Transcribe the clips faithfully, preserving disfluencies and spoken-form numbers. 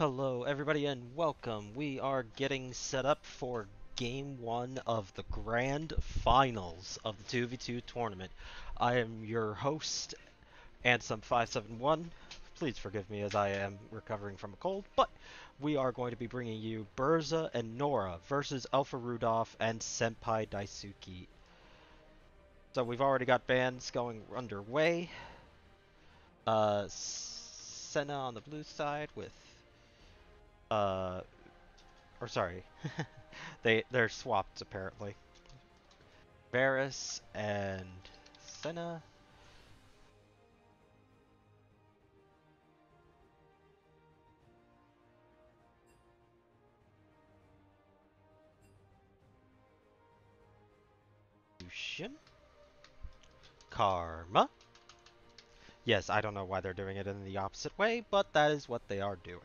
Hello everybody and welcome. We are getting set up for game one of the grand finals of the two v two tournament. I am your host, Ansem five seven one. Please forgive me as I am recovering from a cold, but we are going to be bringing you Burza and Nora versus Alpha Rudolph and Senpai Daisuki. So we've already got bans going underway. Uh, Senna on the blue side with Uh, or sorry, they, they're swapped apparently. Varus and Senna. Lucian. Karma. Yes, I don't know why they're doing it in the opposite way, but that is what they are doing.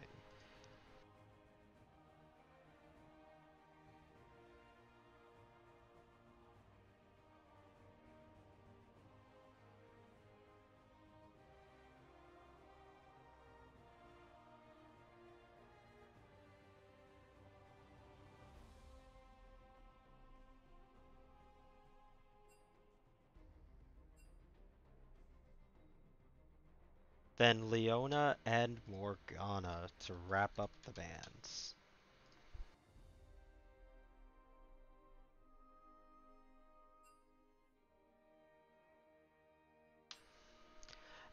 Then Leona and Morgana to wrap up the bands.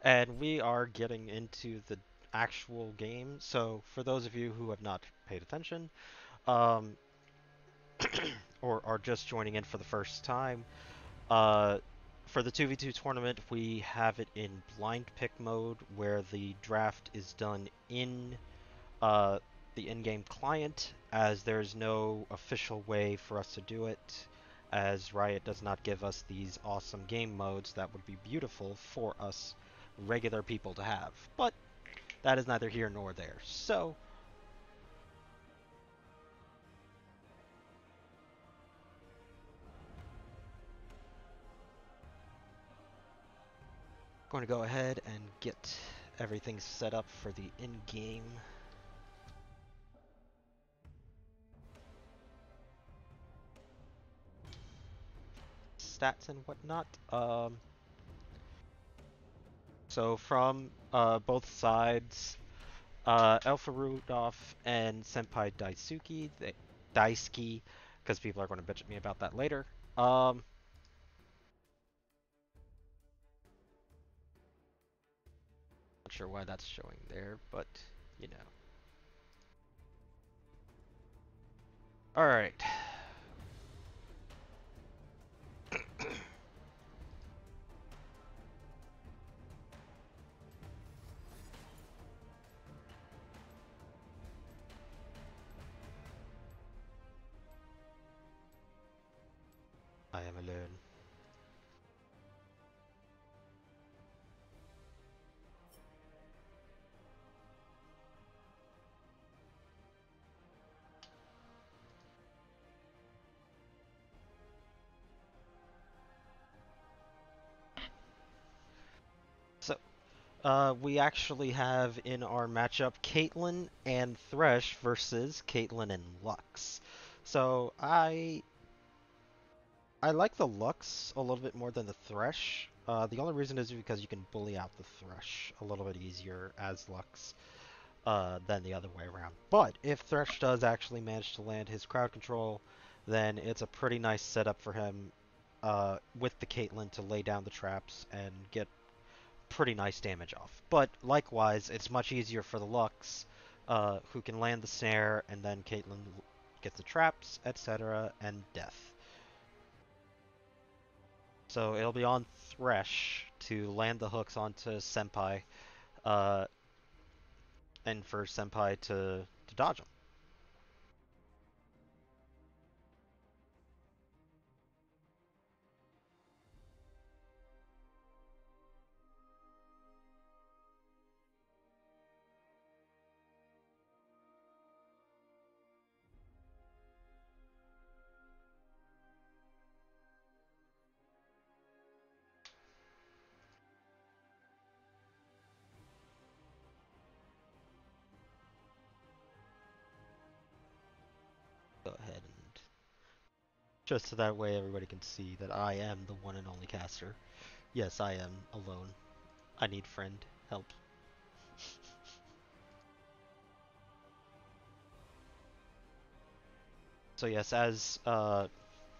And we are getting into the actual game. So for those of you who have not paid attention, um, or are just joining in for the first time, uh, for the two v two tournament, we have it in blind pick mode, where the draft is done in uh, the in-game client, as there is no official way for us to do it, as Riot does not give us these awesome game modes that would be beautiful for us regular people to have. But that is neither here nor there. So going to go ahead and get everything set up for the in-game. Stats and whatnot. Um, so from uh, both sides, uh, Alpha Rudolph and Senpai Daisuki, they, Daisuki, because people are going to bitch at me about that later. Um, Sure why that's showing there, but you know. All right. I am alone. Uh, we actually have in our matchup Caitlyn and Thresh versus Caitlyn and Lux. So I I like the Lux a little bit more than the Thresh. Uh, the only reason is because you can bully out the Thresh a little bit easier as Lux uh, than the other way around. But if Thresh does actually manage to land his crowd control, then it's a pretty nice setup for him uh, with the Caitlyn to lay down the traps and get pretty nice damage off. But likewise, it's much easier for the Lux, uh, who can land the snare, and then Caitlyn gets the traps, et cetera, and death. So it'll be on Thresh to land the hooks onto Senpai, uh, and for Senpai to, to dodge them. just so that way everybody can see that I am the one and only caster. Yes, I am alone. I need friend help. So yes, as uh,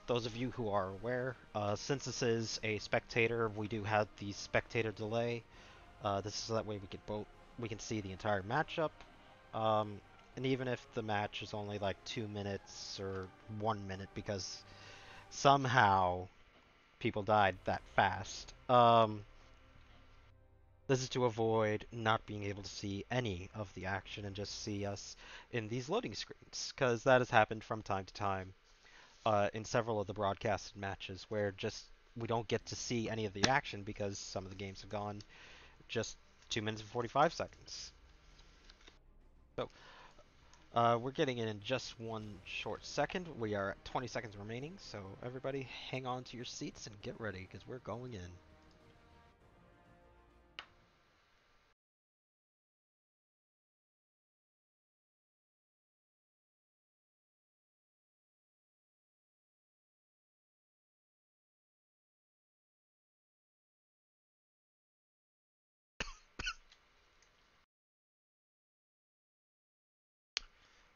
those of you who are aware, uh, since this is a spectator, we do have the spectator delay. Uh, this is so that way we can both we can see the entire matchup, um, and even if the match is only like two minutes or one minute, because somehow people died that fast. Um, this is to avoid not being able to see any of the action and just see us in these loading screens, because that has happened from time to time uh, in several of the broadcasted matches where just we don't get to see any of the action because some of the games have gone just two minutes and forty-five seconds. So uh, we're getting in in just one short second. We are at twenty seconds remaining, so everybody hang on to your seats and get ready because we're going in.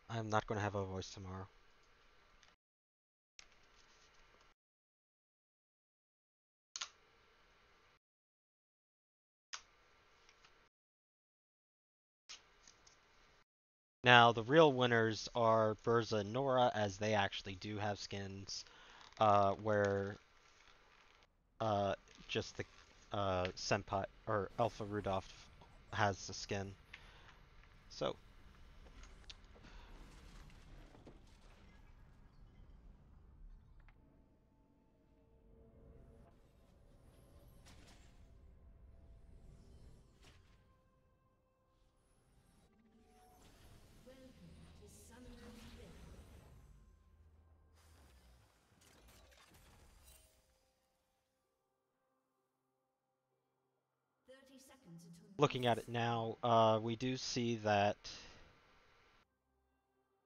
I'm not going to have a voice tomorrow. Now, the real winners are Burza and Nora, as they actually do have skins uh, where uh, just the uh, Senpai or Alpha Rudolph has the skin. So looking at it now, uh, we do see that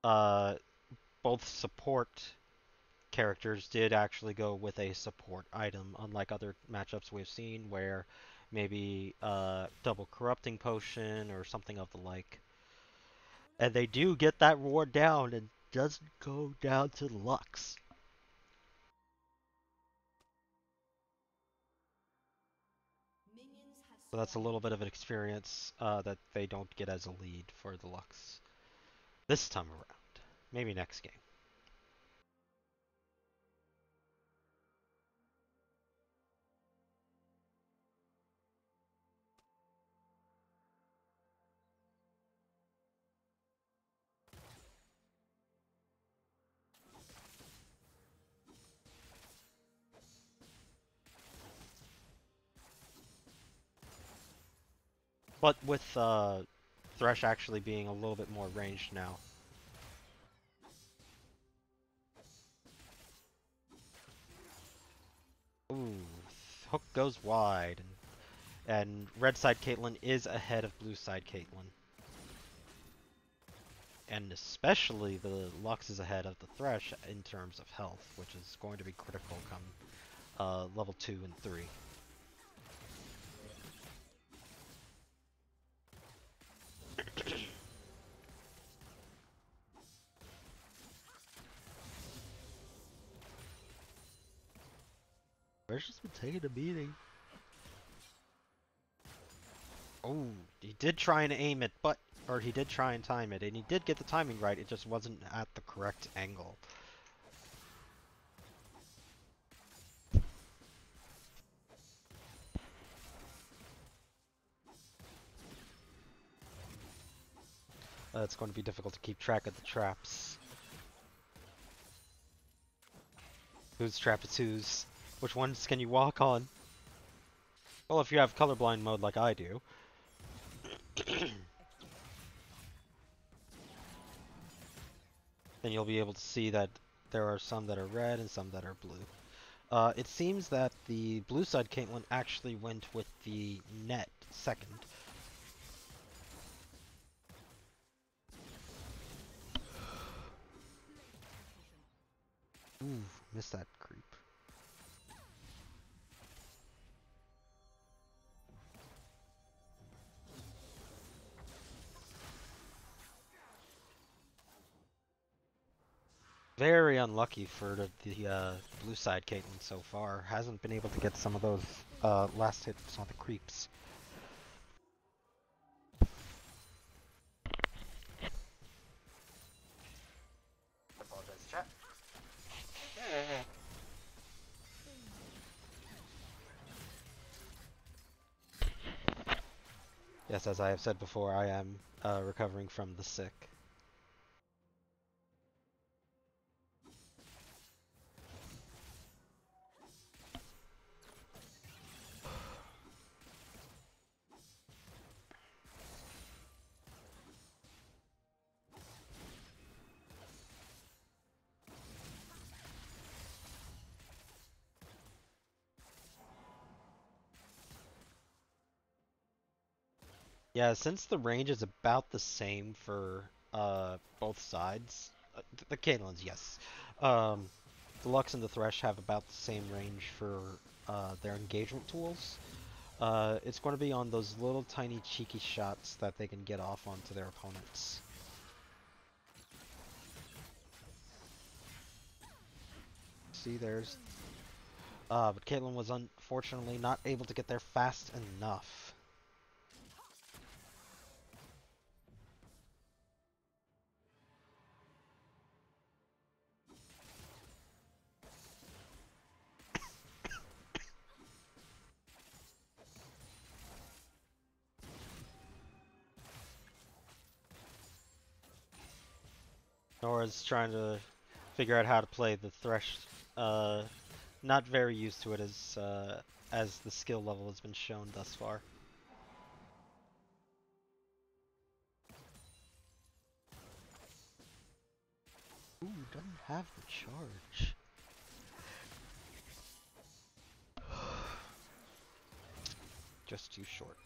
uh, both support characters did actually go with a support item, unlike other matchups we've seen where maybe uh, double corrupting potion or something of the like. And they do get that reward down and doesn't go down to Lux. So that's a little bit of an experience uh, that they don't get as a lead for the Lux this time around. Maybe next game. But with uh, Thresh actually being a little bit more ranged now. Ooh, hook goes wide. And red side Caitlyn is ahead of blue side Caitlyn. And especially the Lux is ahead of the Thresh in terms of health, which is going to be critical come uh, level two and three. Thresh has been taking a beating. Oh, he did try and aim it, but or he did try and time it, and he did get the timing right. It just wasn't at the correct angle. Uh, it's going to be difficult to keep track of the traps. Whose trap is whose? Which ones can you walk on? Well, if you have colorblind mode like I do. Then you'll be able to see that there are some that are red and some that are blue. Uh, it seems that the blue side Caitlyn actually went with the net second. Ooh. Missed that creep. Very unlucky for the, the uh, blue side, Caitlyn, so far. Hasn't been able to get some of those uh, last hits on the creeps. Apologize, chat. Yes, as I have said before, I am uh, recovering from the sick. Yeah, since the range is about the same for uh, both sides, uh, the Caitlyn's, yes. Um, the Lux and the Thresh have about the same range for uh, their engagement tools. Uh, it's going to be on those little tiny cheeky shots that they can get off onto their opponents. See, there's... Uh, but Caitlyn was unfortunately not able to get there fast enough. Nora's trying to figure out how to play the Thresh. Uh, not very used to it as uh, as the skill level has been shown thus far. Ooh, doesn't have the charge. Just too short.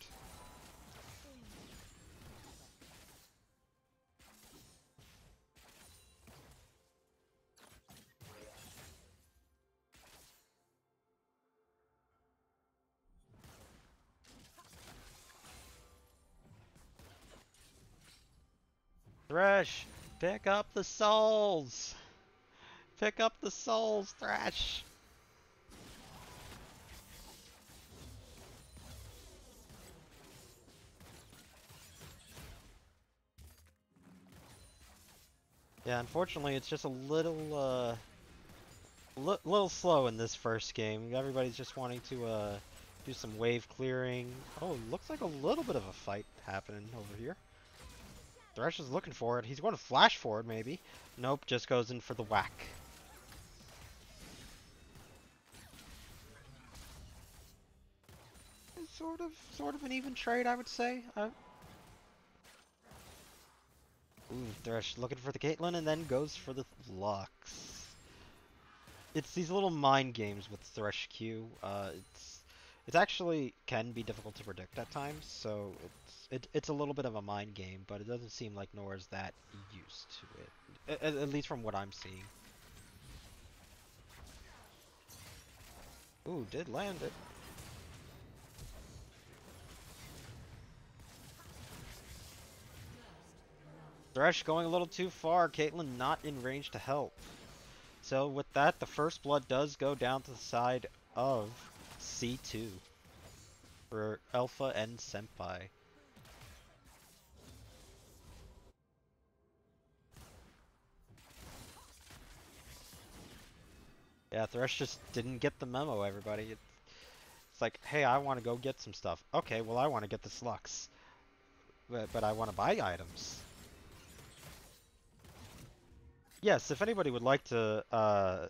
Thresh, pick up the souls! Pick up the souls, Thresh! Yeah, unfortunately it's just a little, uh... Li little slow in this first game. Everybody's just wanting to, uh, do some wave clearing. Oh, looks like a little bit of a fight happening over here. Thresh is looking for it. He's going to flash for it, maybe. Nope, just goes in for the whack. It's sort of, sort of an even trade, I would say. Uh... Ooh, Thresh looking for the Caitlyn and then goes for the Lux. It's these little mind games with Thresh Q. Uh, it's, it's actually can be difficult to predict at times, so it's. It, it's a little bit of a mind game, but it doesn't seem like Nora's that used to it. At, at least from what I'm seeing. Ooh, did land it. Thresh going a little too far. Caitlyn not in range to help. So with that, the first blood does go down to the side of C two. For Alpha and Senpai. Yeah, Thresh just didn't get the memo, everybody. It's, it's like, hey, I want to go get some stuff. Okay, well, I want to get this Lux. But, but I want to buy items. Yes, if anybody would like to uh,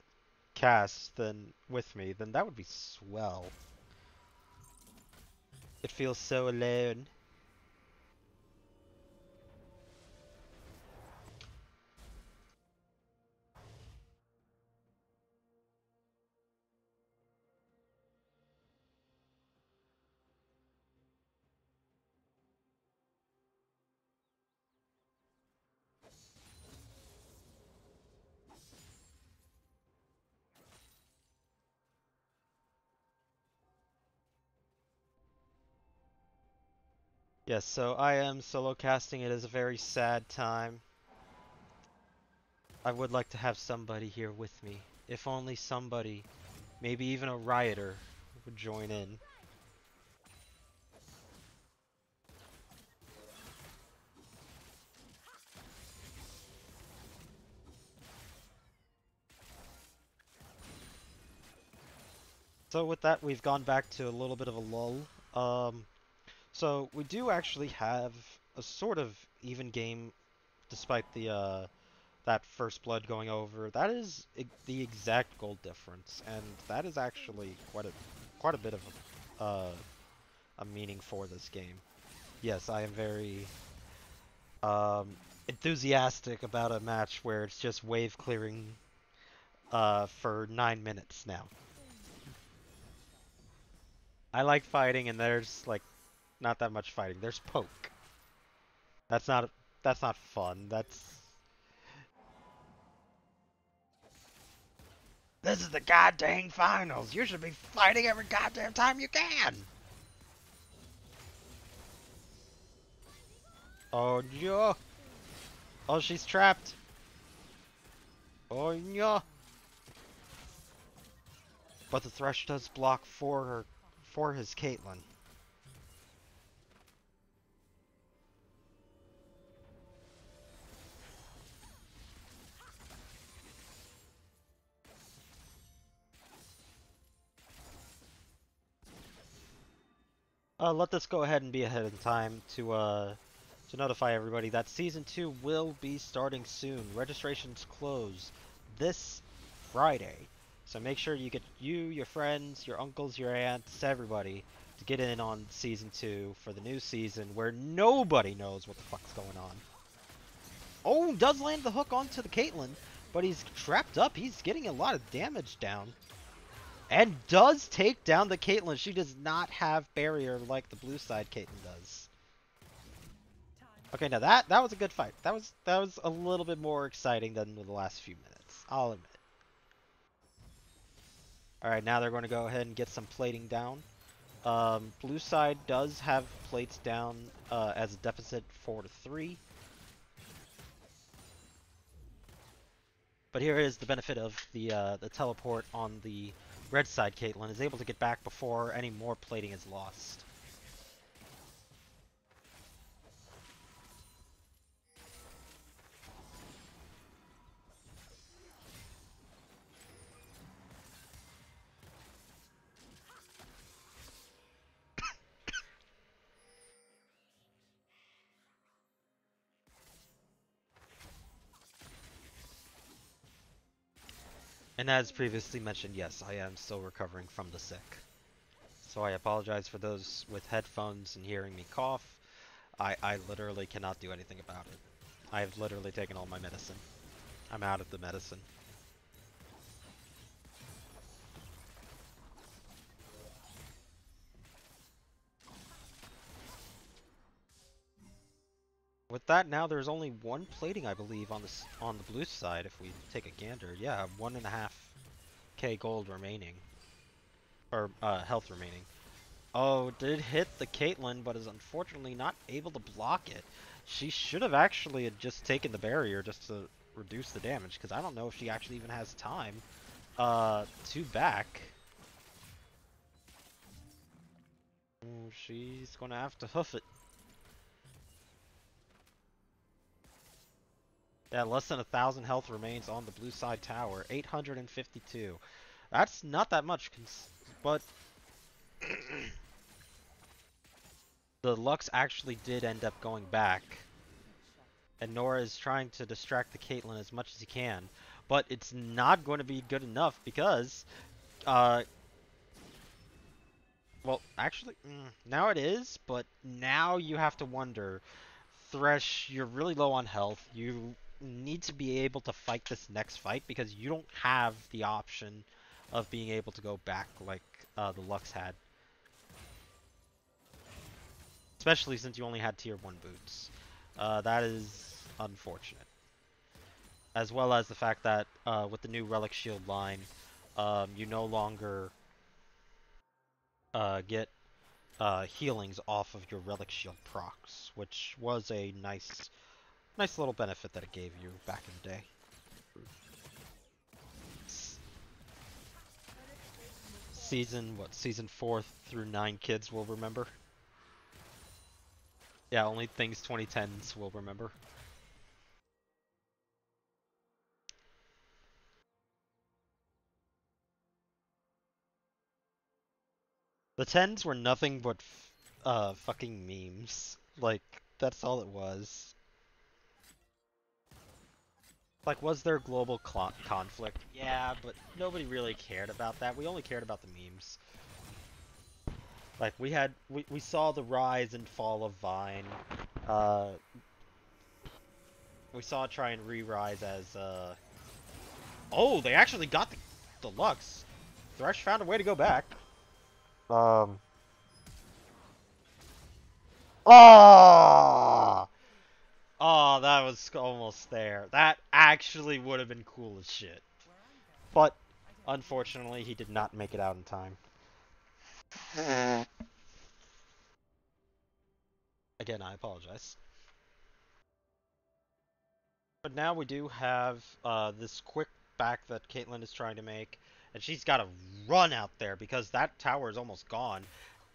cast then with me, then that would be swell. It feels so alone. Yes, so I am solo casting. It is a very sad time. I would like to have somebody here with me. If only somebody, maybe even a rioter, would join in. So with that, we've gone back to a little bit of a lull. Um, so we do actually have a sort of even game, despite the uh, that first blood going over. That is e the exact goal difference, and that is actually quite a quite a bit of a, uh, a meaning for this game. Yes, I am very um, enthusiastic about a match where it's just wave clearing uh, for nine minutes now. I like fighting, and there's like not that much fighting. There's poke. That's not that's not fun. That's This is the goddamn finals. You should be fighting every goddamn time you can. Oh no. Oh, she's trapped. Oh no. But the Thresh does block for her. For his Caitlyn. Uh, let this go ahead and be ahead in time to uh, to notify everybody that season two will be starting soon. Registrations close this Friday. So make sure you get you, your friends, your uncles, your aunts, everybody to get in on season two for the new season where nobody knows what the fuck's going on. Oh, does land the hook onto the Caitlyn, but he's trapped up. He's getting a lot of damage down. And does take down the Caitlyn. She does not have barrier like the blue side Caitlyn does. Okay, now that that was a good fight. That was that was a little bit more exciting than the last few minutes, I'll admit. Alright, now they're going to go ahead and get some plating down. Um, blue side does have plates down uh, as a deficit four to three. But here is the benefit of the, uh, the teleport on the red side. Caitlyn is able to get back before any more plating is lost. And as previously mentioned, yes, I am still recovering from the sick. So I apologize for those with headphones and hearing me cough. I, I literally cannot do anything about it. I have literally taken all my medicine. I'm out of the medicine. With that, now there's only one plating, I believe, on this on the blue side. If we take a gander, yeah, one and a half K gold remaining, or uh, health remaining. Oh, did hit the Caitlyn, but is unfortunately not able to block it. She should have actually just taken the barrier just to reduce the damage, because I don't know if she actually even has time uh, to back. Oh, she's gonna have to hoof it. Yeah, less than a thousand health remains on the blue side tower. eight hundred fifty-two. That's not that much, cons but the Lux actually did end up going back. And Nora is trying to distract the Caitlyn as much as he can. But it's not going to be good enough because, uh, well, actually, mm, now it is, but now you have to wonder, Thresh, you're really low on health. You need to be able to fight this next fight because you don't have the option of being able to go back like uh, the Lux had. Especially since you only had tier one boots. Uh, that is unfortunate. As well as the fact that uh, with the new Relic Shield line, um, you no longer uh, get uh, healings off of your Relic Shield procs, which was a nice, nice little benefit that it gave you back in the day. Season, what, season four through nine kids will remember. Yeah, only things twenty tens will remember. The tens were nothing but f uh, fucking memes. Like, that's all it was. Like, was there global conflict? Yeah, but nobody really cared about that. We only cared about the memes. Like, we had, we, we saw the rise and fall of Vine. Uh, we saw it try and re-rise as, uh... oh, they actually got the deluxe. Thresh found a way to go back. Um. Oh! Oh, that was almost there. That actually would have been cool as shit. But, unfortunately, he did not make it out in time. Again, I apologize. But now we do have uh, this quick back that Caitlyn is trying to make. And she's got to run out there because that tower is almost gone.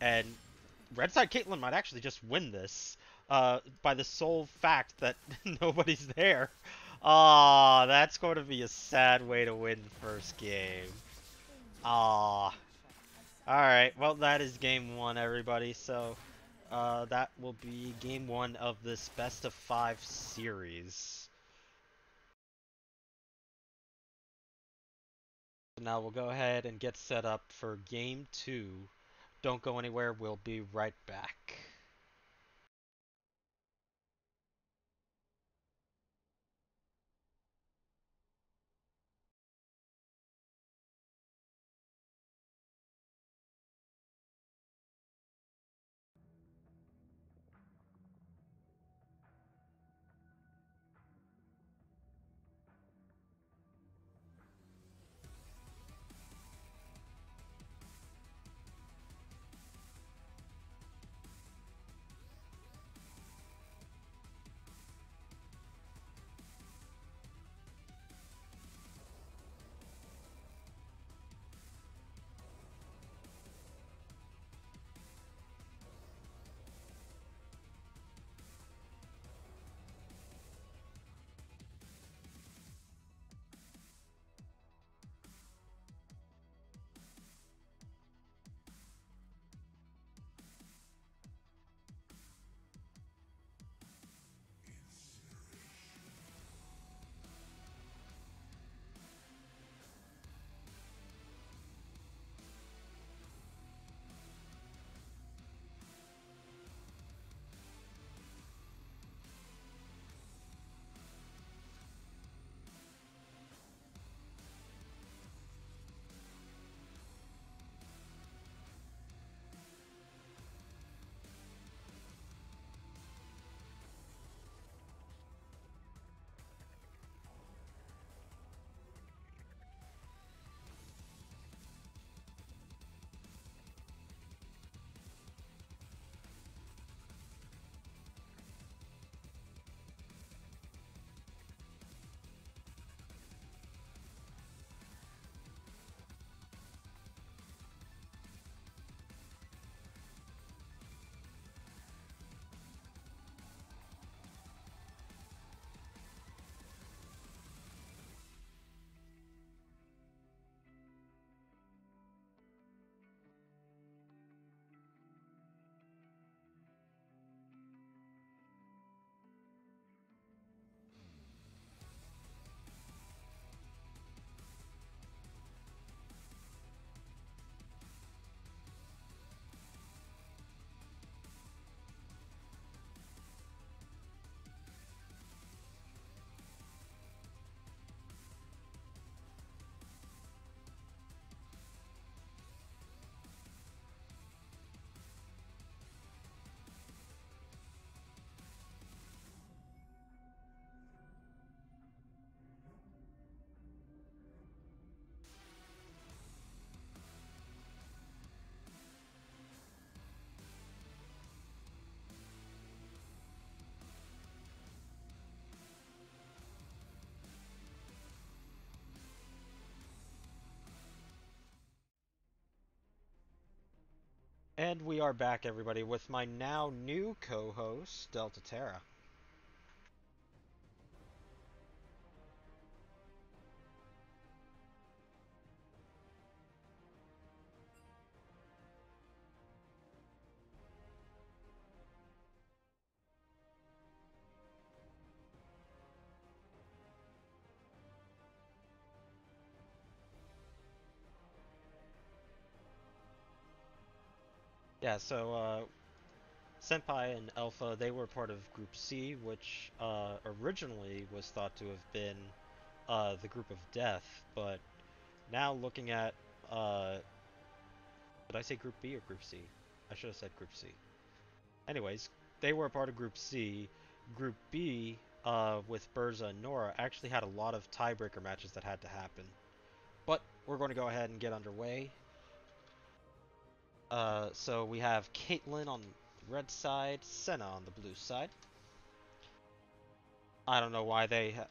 And Red Side Caitlyn might actually just win this uh, by the sole fact that nobody's there. Ah, that's going to be a sad way to win the first game. Ah. Alright, well that is game one, everybody. So uh, that will be game one of this best of five series. Now we'll go ahead and get set up for game two. Don't go anywhere, we'll be right back. And we are back, everybody, with my now new co-host, Delta Terra. Yeah, so, uh, Senpai and Alpha, they were part of Group C, which, uh, originally was thought to have been, uh, the Group of Death, but now looking at, uh, did I say Group B or Group C? I should have said Group C. Anyways, they were a part of Group C. Group B, uh, with Burza and Nora, actually had a lot of tiebreaker matches that had to happen. But we're going to go ahead and get underway. Uh, so we have Caitlyn on the red side, Senna on the blue side. I don't know why they ha-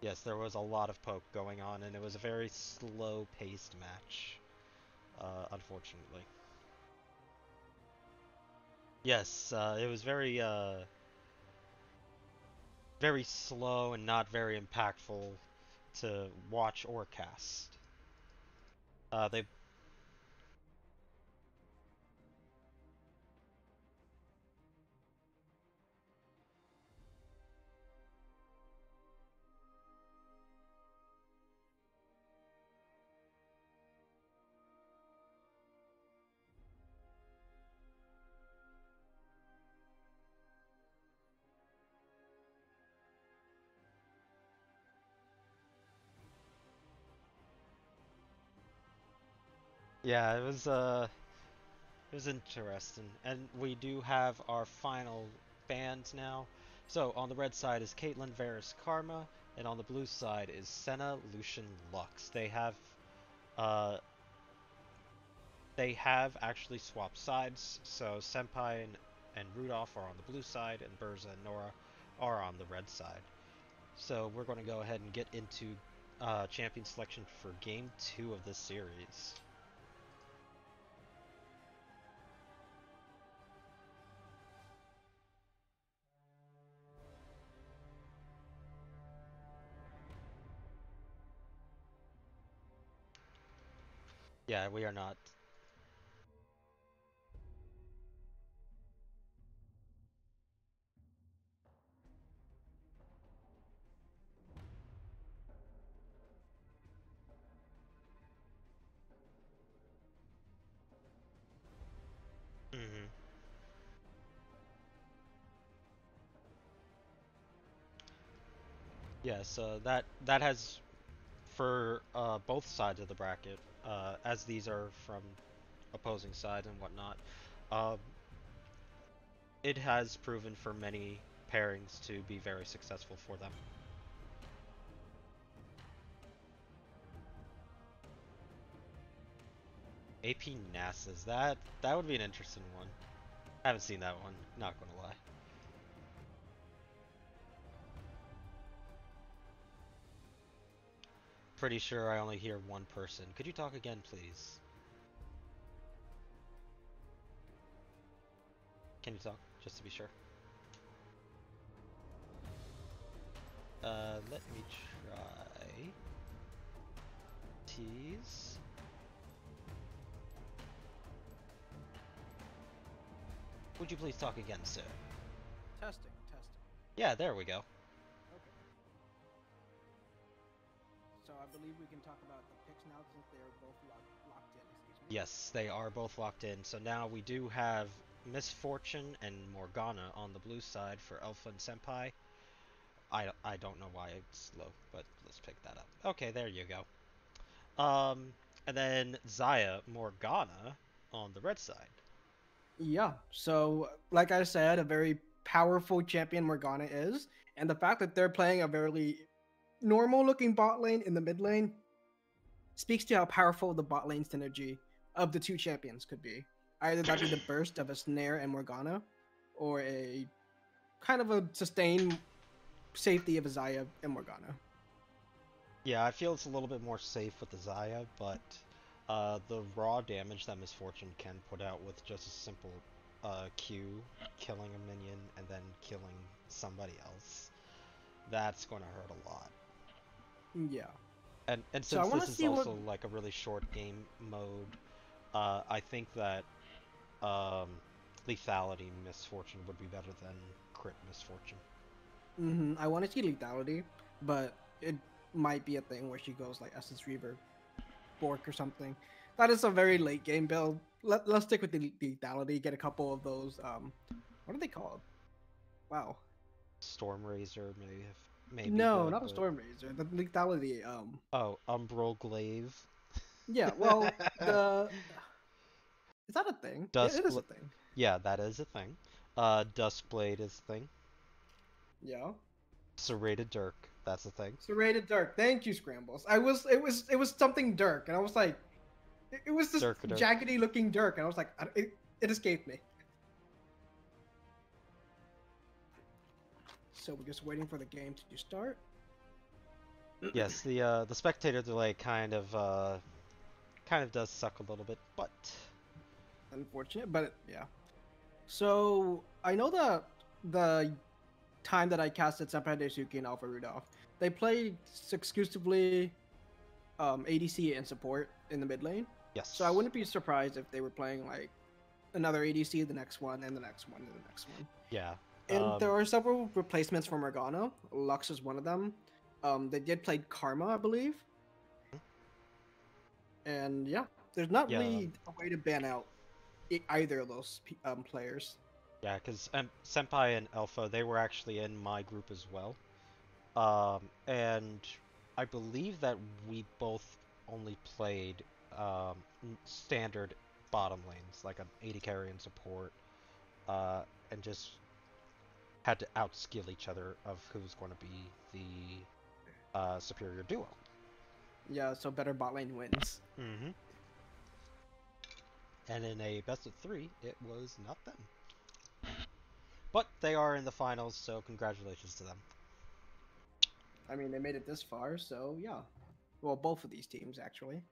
Yes, there was a lot of poke going on, and it was a very slow-paced match, uh, unfortunately. Yes, uh, it was very, uh, very slow and not very impactful to watch or cast. Uh, they... Yeah, it was, uh, it was interesting. And we do have our final bands now. So, on the red side is Caitlyn, Varus, Karma, and on the blue side is Senna, Lucian, Lux. They have, uh, they have actually swapped sides, so Senpai and, and Rudolph are on the blue side, and Burza and Nora are on the red side. So, we're going to go ahead and get into, uh, champion selection for game two of this series. Yeah, we are not. Mm-hmm. Yeah, so that that has for uh, both sides of the bracket. Uh, as these are from opposing sides and whatnot, um, it has proven for many pairings to be very successful for them. A P NASA's, that that would be an interesting one. I haven't seen that one, not gonna lie. Pretty sure I only hear one person. Could you talk again, please? Can you talk, just to be sure? Uh, let me try. Tease. Would you please talk again, sir? Testing, testing. Yeah, there we go. I believe we can talk about the picks now since they are both lock locked in, excuse me. Yes, they are both locked in. So now we do have Misfortune and Morgana on the blue side for Alpha and Senpai. I, I don't know why it's low, but let's pick that up. Okay, there you go. Um, and then Zaya, Morgana on the red side. Yeah, so like I said, a very powerful champion Morgana is. And the fact that they're playing a very normal looking bot lane in the mid lane speaks to how powerful the bot lane synergy of the two champions could be. Either that be the burst of a Snare and Morgana, or a kind of a sustained safety of a Zaya and Morgana. Yeah, I feel it's a little bit more safe with the Zaya, but uh, the raw damage that Misfortune can put out with just a simple uh, Q, killing a minion, and then killing somebody else, that's going to hurt a lot. Yeah. And, and since so this is also what... like a really short game mode, uh, I think that um, lethality Misfortune would be better than crit Misfortune. Mm-hmm. I want to see lethality, but it might be a thing where she goes like Essence Reaver, Bork or something. That is a very late game build. Let, let's stick with the lethality, get a couple of those, um, what are they called? Wow. Storm Razor, maybe. If... Maybe no, not a Storm Razor. The lethality. Um. Oh, Umbral Glaive. Yeah. Well, the is that a thing? Dusk yeah, it is a thing. Yeah, that is a thing. Uh, Duskblade is a thing. Yeah. Serrated Dirk. That's a thing. Serrated Dirk. Thank you, Scrambles. I was. It was. It was something Dirk, and I was like, it, it was this jaggedy-looking Dirk, and I was like, I, it, it escaped me. So we're just waiting for the game to start. Yes, the uh, the spectator delay kind of uh, kind of does suck a little bit, but unfortunate. But it, yeah. So I know that the time that I casted Senpai Daisuki and Alpha Rudolph, they played exclusively um, A D C and support in the mid lane. Yes. So I wouldn't be surprised if they were playing like another A D C, the next one, and the next one, and the next one. Yeah. And um, there are several replacements for Morgana. Lux is one of them. Um, they did play Karma, I believe. And yeah, there's not yeah. really a way to ban out either of those um, players. Yeah, because um, Senpai and Alpha, they were actually in my group as well. Um, and I believe that we both only played um, standard bottom lanes, like an A D carry and support, uh, and just... had to outskill each other of who's going to be the uh, superior duo. Yeah, so better bot lane wins. Mm-hmm. And in a best of three, it was not them. But they are in the finals, so congratulations to them. I mean, they made it this far, so yeah. Well, both of these teams, actually.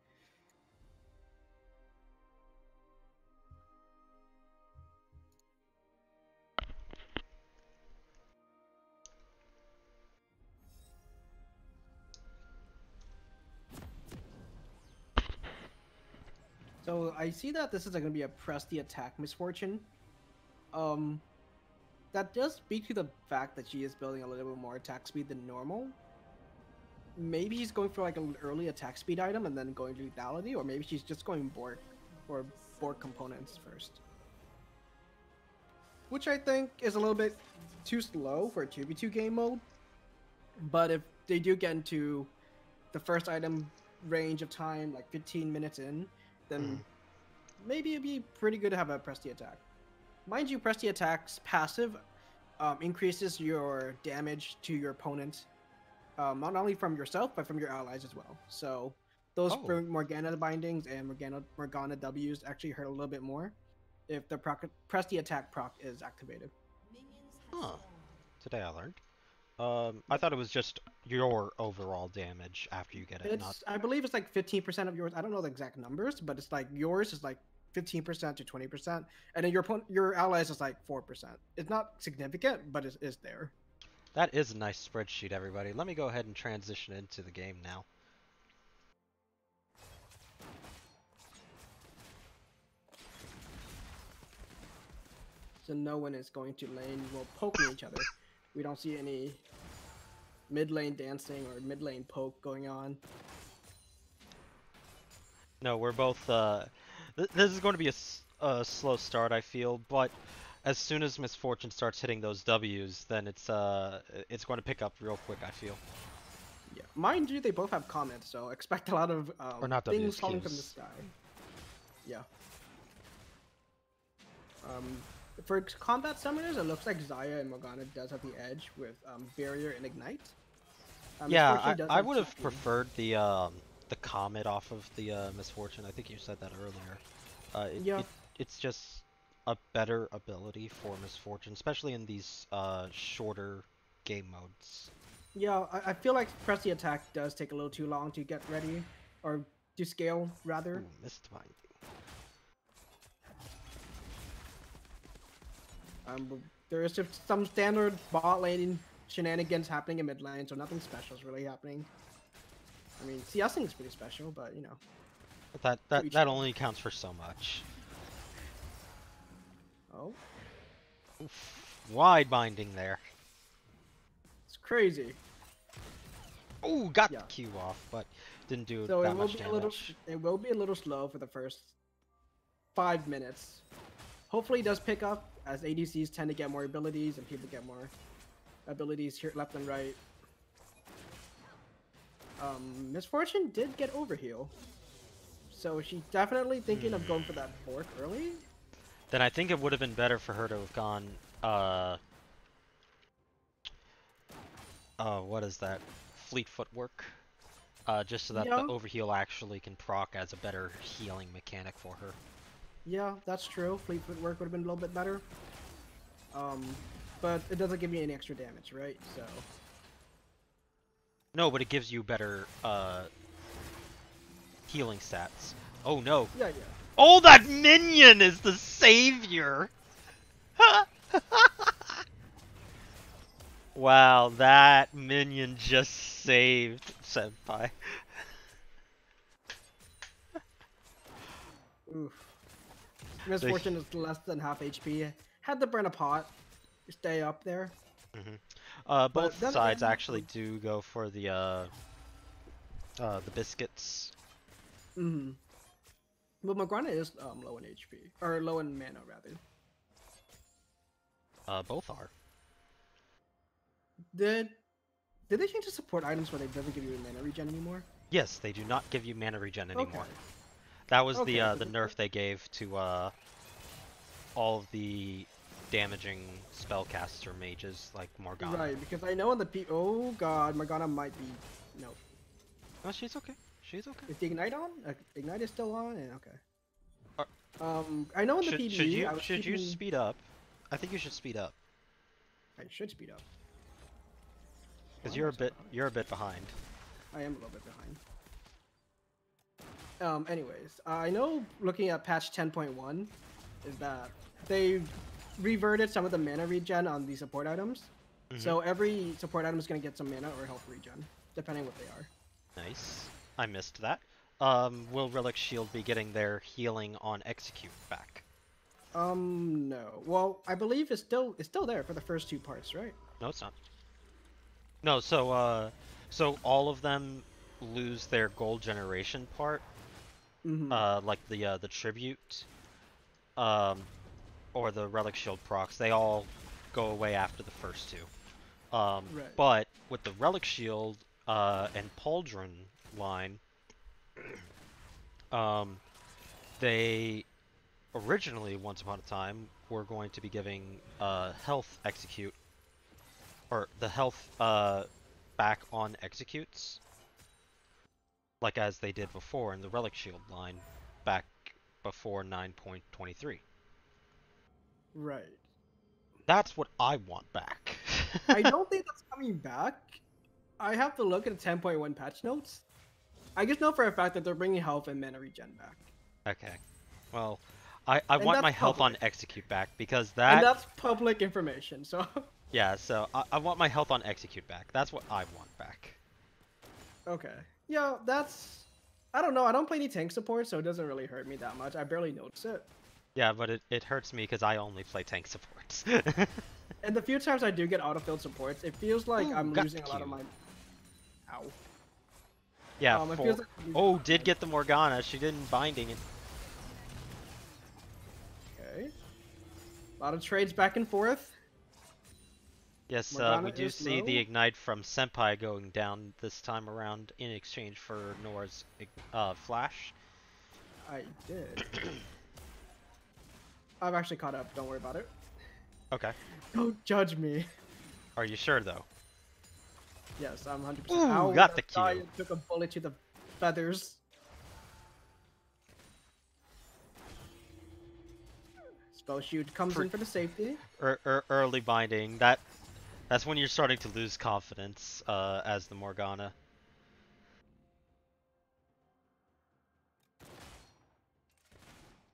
So I see that this is going to be a press the attack Misfortune. Um, that does speak to the fact that she is building a little bit more attack speed than normal. Maybe she's going for like an early attack speed item and then going to lethality, or maybe she's just going Bork or Bork components first. Which I think is a little bit too slow for a two v two game mode. But if they do get into the first item range of time, like fifteen minutes in, then mm. maybe it'd be pretty good to have a press the attack. Mind you, press the attack's passive um, increases your damage to your opponent, um, not only from yourself, but from your allies as well. So those oh. Morgana bindings and Morgana, Morgana Ws actually hurt a little bit more if the proc press the attack proc is activated. Huh. Today I learned. Um, I thought it was just your overall damage after you get it. It's, not... I believe it's like fifteen percent of yours. I don't know the exact numbers, but it's like yours is like fifteen percent to twenty percent. And then your your allies is like four percent. It's not significant, but it is there. That is a nice spreadsheet, everybody. Let me go ahead and transition into the game now. So no one is going to lane while poking each other. We don't see any mid lane dancing or mid lane poke going on. No, we're both. Uh, th this is going to be a, s a slow start, I feel. But as soon as Misfortune starts hitting those Ws, then it's uh, it's going to pick up real quick, I feel. Yeah, mind you, they both have comments, so expect a lot of um, or not things Ws, falling Qs. From the sky. Yeah. Um. For combat summoners, it looks like Xayah and Morgana does have the edge with um, Barrier and Ignite. Um, yeah, I, I would have preferred the um, the Comet off of the uh, Misfortune. I think you said that earlier. Uh, it, yeah. It, it's just a better ability for Misfortune, especially in these uh, shorter game modes. Yeah, I, I feel like press the attack does take a little too long to get ready or to scale, rather. Ooh, missed mine. Um, there is just some standard bot lane shenanigans happening in mid lane, so nothing special is really happening. I mean, CSing is pretty special, but you know. But that that, that only counts for so much. Oh. Oof. Wide binding there. It's crazy. Oh, got yeah. the Q off, but didn't do so that it will much be damage. A little, it will be a little slow for the first five minutes. Hopefully, it does pick up as A D Cs tend to get more abilities and people get more abilities here left and right. Um, Misfortune did get overheal, so she's definitely thinking hmm. of going for that fork early. Then I think it would have been better for her to have gone. Uh, uh, what is that? Fleet footwork, uh, just so that yeah. the overheal actually can proc as a better healing mechanic for her. Yeah, that's true. Fleet footwork would have been a little bit better, um, but it doesn't give you any extra damage, right? So. No, but it gives you better uh, healing stats. Oh no! Yeah, yeah. Oh, that minion is the savior. Wow, that minion just saved Senpai. Oof. Misfortune is less than half H P. Had to burn a pot. Stay up there. Mm-hmm. Uh, both but sides again, actually do go for the uh, uh, the biscuits. Mm-hmm. But Magrana is um, low in H P, or low in mana rather. Uh, both are. Did, did they change the support items where they doesn't give you mana regen anymore? Yes, they do not give you mana regen anymore. Okay. That was okay, the uh, the nerf they gave to uh, all of the damaging spellcaster mages like Morgana. Right, because I know in the P- oh god, Morgana might be... no. No, she's okay. She's okay. Is the Ignite on? Uh, Ignite is still on? Yeah, okay. Are... Um, I know in the should, P B... Should you, I was should keeping... you speed up? I think you should speed up. I should speed up. Because you're a bit, you're a bit behind. I am a little bit behind. Um, anyways, uh, I know looking at patch ten point one is that they reverted some of the mana regen on the support items. Mm-hmm. So every support item is going to get some mana or health regen, depending what they are. Nice. I missed that. Um, will Relic Shield be getting their healing on Execute back? Um, no. Well, I believe it's still, it's still there for the first two parts, right? No, it's not. No, so uh, so all of them lose their gold generation part, mm-hmm. uh, like the uh, the tribute, um, or the relic shield procs. They all go away after the first two, um, right. But with the relic shield uh, and pauldron line, um, they originally once upon a time were going to be giving uh, health execute. Or the health uh, back on executes, like as they did before in the relic shield line, back before nine point twenty-three. Right. That's what I want back. I don't think that's coming back. I have to look at the ten point one patch notes. I just know for a fact that they're bringing health and mana regen back. Okay. Well, I, I want my health on execute back because that... And that's public information, so... Yeah, so I, I want my health on execute back. That's what I want back. Okay. Yeah, that's... I don't know. I don't play any tank support, so it doesn't really hurt me that much. I barely notice it. Yeah, but it, it hurts me because I only play tank supports. And the few times I do get auto-filled supports, it feels like Ooh, I'm losing a lot you. of my... Ow. Yeah, um, for... like Oh, did get the Morgana. She didn't binding it. Okay. A lot of trades back and forth. Yes, uh, we do see low. the Ignite from Senpai going down this time around in exchange for Nora's uh, flash. I did. I've actually caught up, don't worry about it. Okay. Don't judge me. Are you sure, though? Yes, I'm one hundred percent. Ooh, Ow, got the Q. Took a bullet to the feathers. Spell shoot comes Pre in for the safety. Er er early binding. That... That's when you're starting to lose confidence uh, as the Morgana.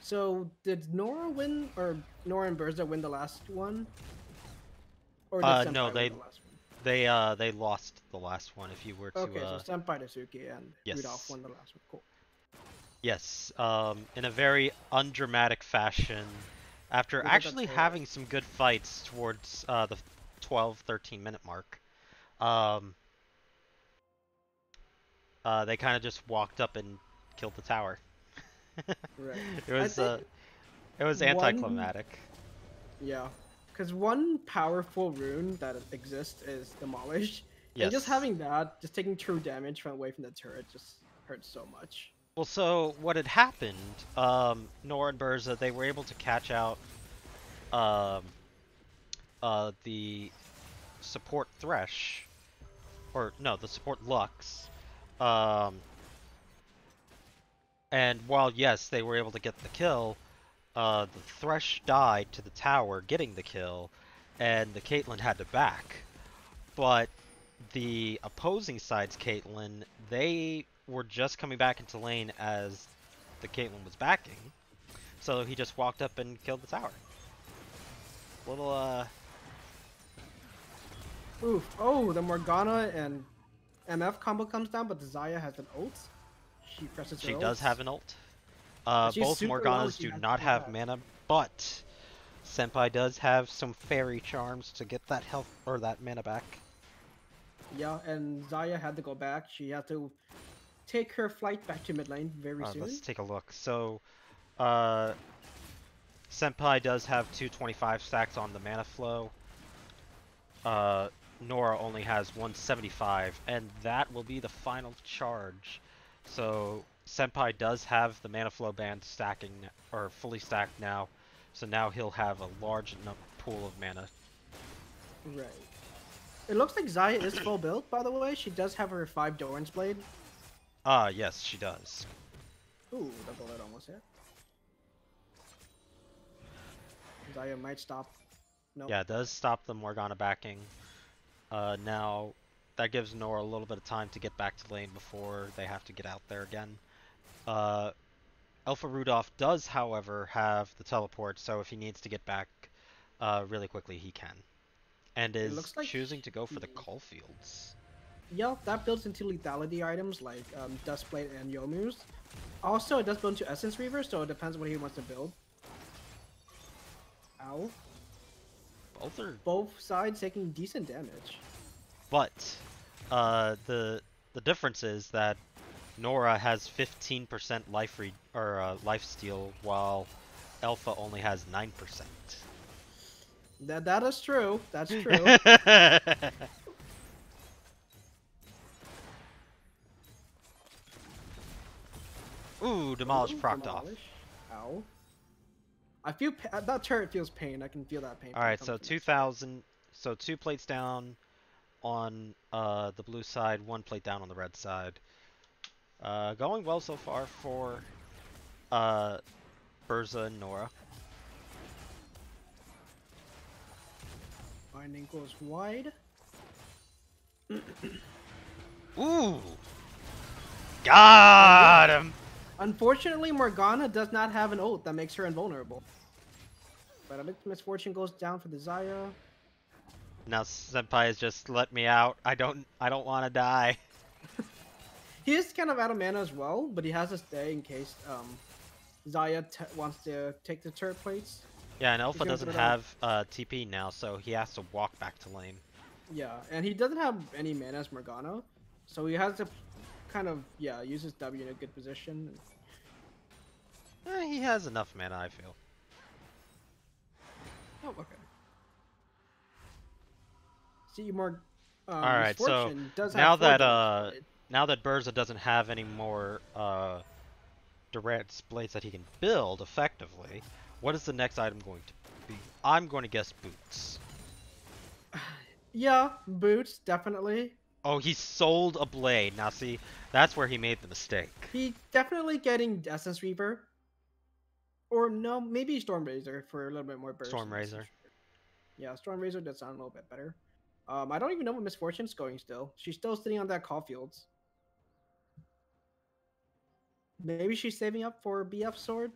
So did Nora win, or Nora and Burza win the last one? Or did uh, Senpai no, they win the last one? They uh they lost the last one. If you were to okay, uh, so Senpai Daisuki and yes. Rudolph won the last one. Cool. Yes, um, in a very undramatic fashion, after yeah, actually having right. some good fights towards uh, the twelve, thirteen minute mark, um, uh, they kind of just walked up and killed the tower. Right. It was uh, it was anticlimactic. One... Yeah, because one powerful rune that exists is Demolish, yes. and just having that, just taking true damage from away from the turret, just hurts so much. Well, so what had happened, um, Nora and Burza, they were able to catch out um, uh, the support Thresh, or no, the support Lux. Um, and while, yes, they were able to get the kill, uh, the Thresh died to the tower getting the kill, and the Caitlyn had to back. But the opposing side's Caitlyn, they... were just coming back into lane as the Caitlyn was backing, so he just walked up and killed the tower. Little uh. Oof! Oh, the Morgana and M F combo comes down, but the Xayah has an ult. She presses. She her does ults. have an ult. Uh, both Morganas do not have mana, but Senpai does have some fairy charms to get that health or that mana back. Yeah, and Xayah had to go back. She had to. Take her flight back to mid lane very uh, soon. Let's take a look. So, uh, Senpai does have two twenty-five stacks on the mana flow. Uh, Nora only has one seventy-five, and that will be the final charge. So, Senpai does have the mana flow band stacking, or fully stacked now. So now he'll have a large enough pool of mana. Right. It looks like Xayah is full build, by the way. She does have her five Doran's Blade. Ah, yes, she does. Ooh, the bullet almost hit. Xayah might stop. Nope. Yeah, it does stop the Morgana backing. Uh, now, that gives Nora a little bit of time to get back to lane before they have to get out there again. Uh, Alpha Rudolph does, however, have the teleport, so if he needs to get back uh, really quickly, he can. And is like choosing to go for the Caulfields. Yep, that builds into lethality items like um, Dustblade and Yomu's. Also, it does build into Essence Reaver, so it depends on what he wants to build. Ow. Both are... Both sides taking decent damage. But, uh, the the difference is that Nora has fifteen percent life re or uh, lifesteal, while Alpha only has nine percent. That, that is true. That's true. Ooh, demolish Ooh, procced demolish. off. Ow. I feel pa that turret feels pain. I can feel that pain. All right, so two thousand, so two plates down on uh, the blue side, one plate down on the red side. Uh, going well so far for uh, Burza and Nora. Binding goes wide. Ooh, got him. Unfortunately, Morgana does not have an ult that makes her invulnerable. But a big misfortune goes down for the Xayah. Now Senpai has just let me out. I don't I don't want to die. He is kind of out of mana as well, but he has to stay in case um, Xayah t wants to take the turret plates. Yeah, and Alpha doesn't have uh, T P now, so he has to walk back to lane. Yeah, and he doesn't have any mana as Morgana, so he has to... Kind of, yeah, uses W in a good position. Eh, he has enough mana, I feel. Oh, okay. See more. Um, All right, so does now that uh, damage. now that Burza doesn't have any more uh, direct blades that he can build effectively, what is the next item going to be? I'm going to guess boots. Yeah, boots definitely. Oh, he sold a blade. Now, see, that's where he made the mistake. He's definitely getting Essence Reaper. Or, no, maybe Stormraiser for a little bit more burst. Stormraiser. Yeah, Stormraiser does sound a little bit better. Um, I don't even know what Misfortune's going still. She's still sitting on that Caulfields. Maybe she's saving up for B F Sword?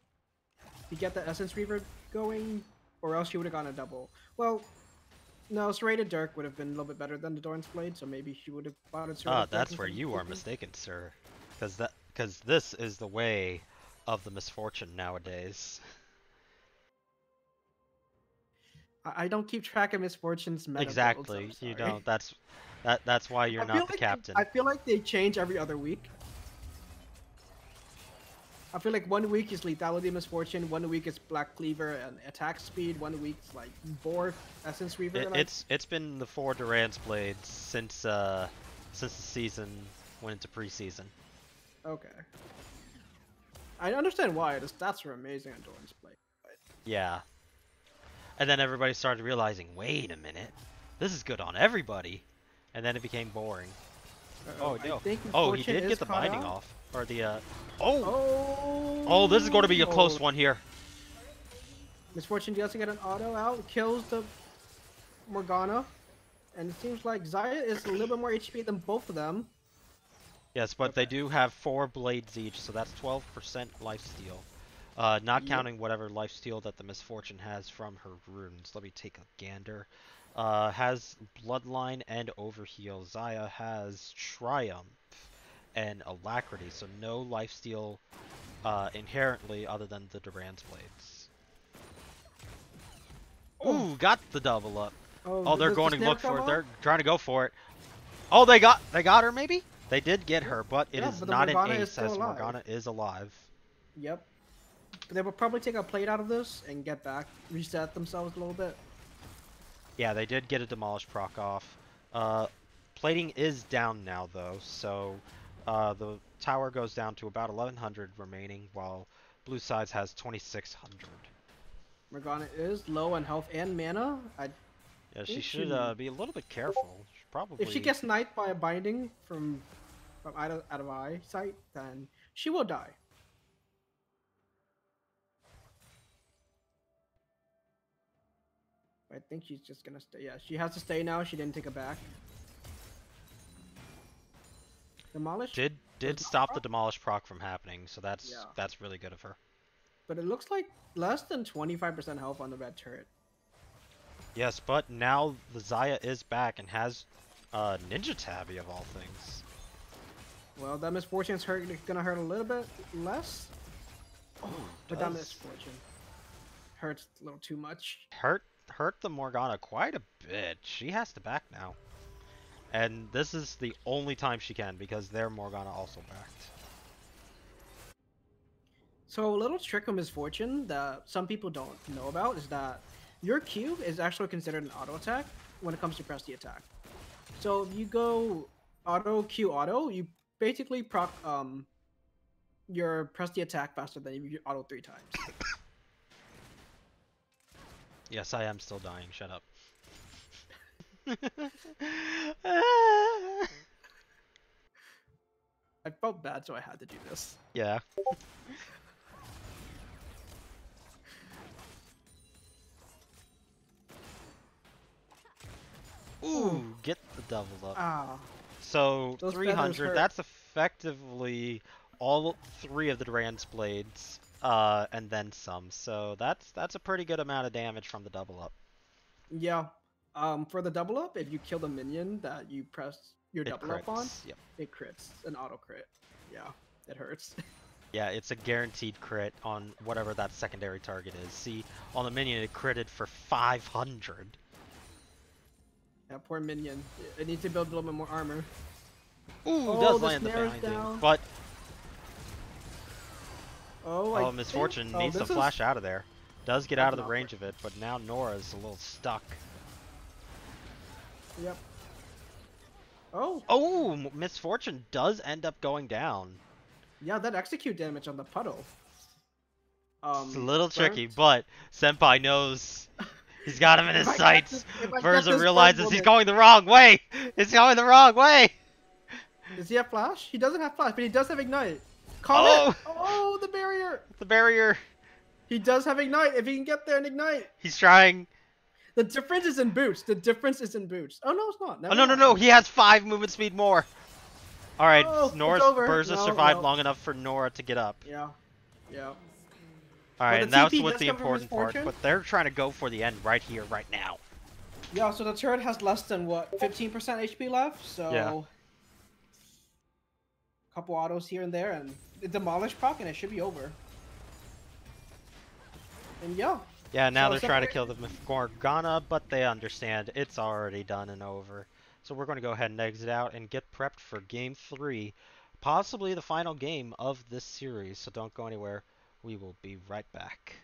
to get the Essence Reaver going, or else she would have gone a double. Well, no, Serrated Dirk would have been a little bit better than the Dorn's Blade, so maybe she would have bought it. Ah, that's where you are mistaken, sir. Because that, because this is the way of the misfortune nowadays. I don't keep track of misfortune's meta. Exactly, you don't. That's that. That's why you're not the captain. I feel like they change every other week. I feel like one week is Lethality Misfortune, one week is Black Cleaver and Attack Speed, one week's like Boar, Essence Reaver. It, it's it's been the four Durant's Blades since uh since the season went into preseason. Okay. I understand why. The stats were amazing on Durant's Blade. But... yeah. And then everybody started realizing, wait a minute, this is good on everybody, and then it became boring. Uh-oh, oh no! Oh, he did get the binding off. Or the, uh, oh. oh! Oh, this is going to be a close one here. Misfortune doesn't get an auto out, kills the Morgana. And it seems like Xayah is a little bit more H P than both of them. Yes, but okay. They do have four blades each, so that's twelve percent lifesteal. Uh, not yep. counting whatever lifesteal that the Misfortune has from her runes. Let me take a gander. Uh, has Bloodline and Overheal. Xayah has Triumph and Alacrity, so no lifesteal uh, inherently other than the Durant's Blades. Ooh, got the double up. Oh, oh they're going to look for it. They're trying to go for it. Oh, they got they got her maybe? They did get her, but it yeah, is but not an ace as Morgana is alive. Yep. But they will probably take a plate out of this and get back, reset themselves a little bit. Yeah, they did get a Demolished proc off. Uh, plating is down now though, so... Uh, the tower goes down to about eleven hundred remaining, while Blue Sides has twenty-six hundred. Morgana is low on health and mana. I yeah, she should she... Uh, be a little bit careful. She probably. If she gets knifed by a binding from, from out of, out of eyesight, then she will die. I think she's just gonna stay. Yeah, she has to stay now. She didn't take it back. Demolish? Did did stop the Demolish proc from happening, so that's yeah. that's really good of her. But it looks like less than twenty-five percent health on the red turret. Yes, but now the Xayah is back and has uh, Ninja Tabby of all things. Well, that Misfortune's hurt, gonna hurt a little bit less. Oh, but that Misfortune hurts a little too much. Hurt hurt the Morgana quite a bit. She has to back now. And this is the only time she can, because their Morgana also backed. So a little trick of Misfortune that some people don't know about is that your cube is actually considered an auto attack when it comes to press the attack. So if you go auto Q auto, you basically proc um, your press the attack faster than you auto three times. Yes, I am still dying. Shut up. I felt bad, so I had to do this. Yeah. Ooh, get the double up. Ah, so three hundred, that's effectively all three of the Durant's Blades, uh, and then some. So that's that's a pretty good amount of damage from the double up. Yeah. Um, for the double up, if you kill the minion that you press your it double crits. up on, yep. it crits, an auto crit. Yeah, it hurts. Yeah, it's a guaranteed crit on whatever that secondary target is. See, on the minion it critted for five hundred. That poor minion. It needs to build a little bit more armor. Ooh, oh, does the land the binding, but... Oh, oh Misfortune think... oh, needs to is... flash out of there. Does get That's out of the range work. of it, but now Nora's a little stuck. Yep. Oh. Oh, Misfortune does end up going down. Yeah, that execute damage on the puddle. Um, it's a little tricky, but Senpai knows he's got him in his sights. Burza realizes he's going the wrong way. He's going the wrong way. Does he have flash? He doesn't have flash, but he does have ignite. Call oh. it. Oh, the barrier. The barrier. He does have ignite. If he can get there and ignite. He's trying. The difference is in boots. The difference is in boots. Oh, no, it's not. Never oh, no, no, no. He has five movement speed more. All right. Oh, Nora's, Burza no, survived no. long enough for Nora to get up. Yeah. Yeah. Alright, and that's what's the important part, but they're trying to go for the end right here, right now. Yeah, so the turret has less than, what, fifteen percent H P left? So, yeah. A couple autos here and there, and demolish proc, and it should be over. And yeah. Yeah, now so they're trying to kill the Gorgana, but they understand it's already done and over. So we're going to go ahead and exit out and get prepped for game three. Possibly the final game of this series, so don't go anywhere. We will be right back.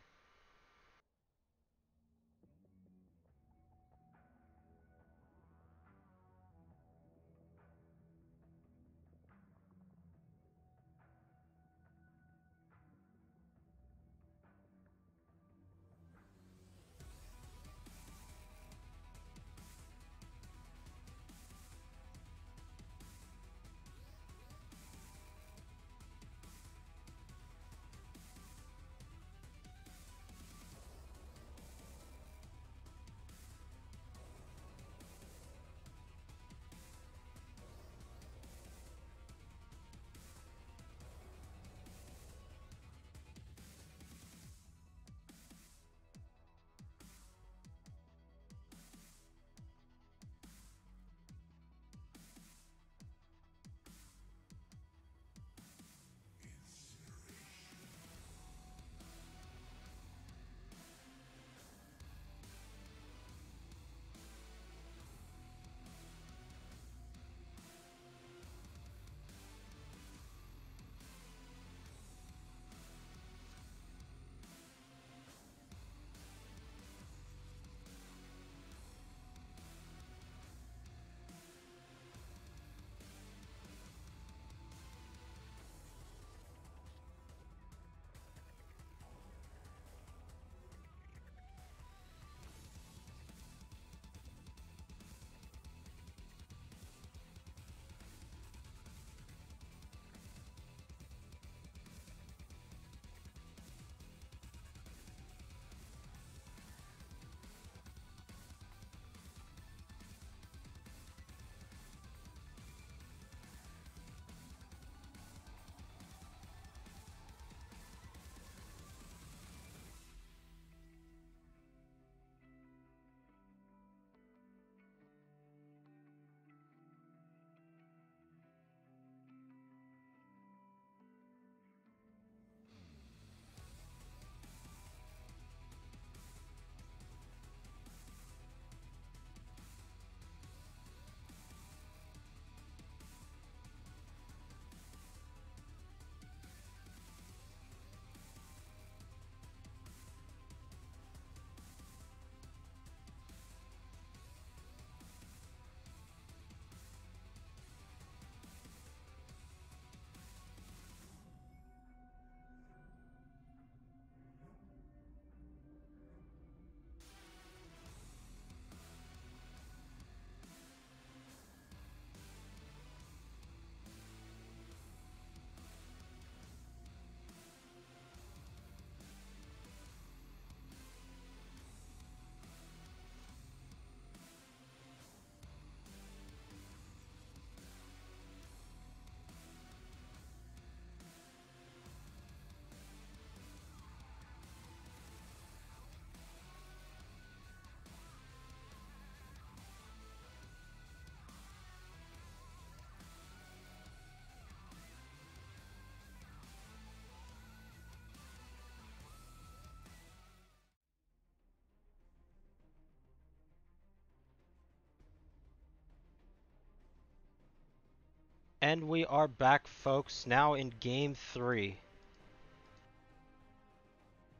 And we are back, folks, now in game three.